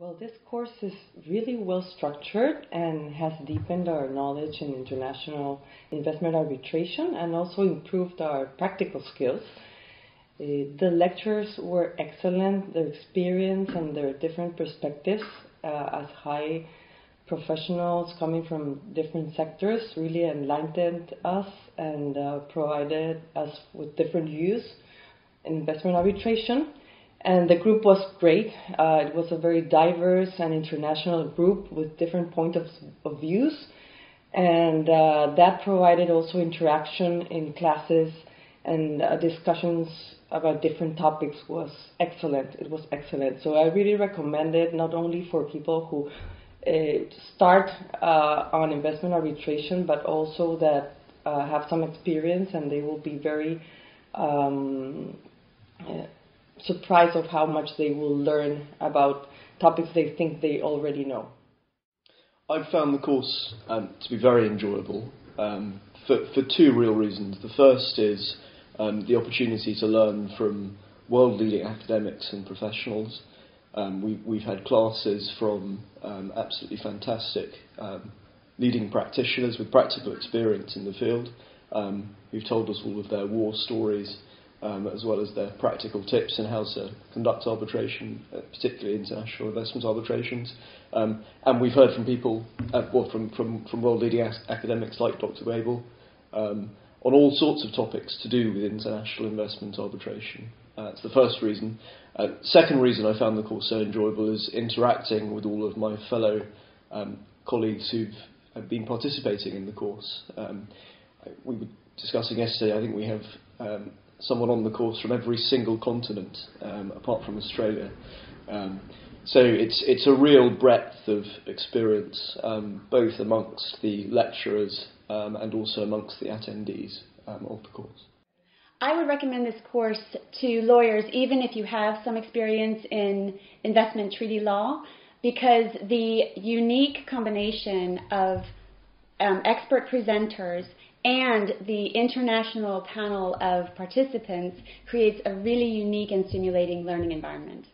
Well, this course is really well structured and has deepened our knowledge in international investment arbitration and also improved our practical skills. The lecturers were excellent, their experience and their different perspectives as high professionals coming from different sectors really enlightened us and provided us with different views in investment arbitration. And the group was great. It was a very diverse and international group with different points of views. And that provided also interaction in classes, and discussions about different topics was excellent. It was excellent. So I really recommend it, not only for people who start on investment arbitration, but also that have some experience, and they will be very surprised of how much they will learn about topics they think they already know. I found the course to be very enjoyable for two real reasons. The first is the opportunity to learn from world-leading academics and professionals. We've had classes from absolutely fantastic leading practitioners with practical experience in the field who've told us all of their war stories, as well as their practical tips on how to conduct arbitration, particularly international investment arbitrations. And we've heard from people, well, from world-leading academics like Dr. Babel, on all sorts of topics to do with international investment arbitration. That's the first reason. Second reason I found the course so enjoyable is interacting with all of my fellow colleagues who've been participating in the course. We were discussing yesterday, I think we have someone on the course from every single continent, apart from Australia. So it's a real breadth of experience, both amongst the lecturers and also amongst the attendees of the course. I would recommend this course to lawyers, even if you have some experience in investment treaty law, because the unique combination of expert presenters and the international panel of participants creates a really unique and stimulating learning environment.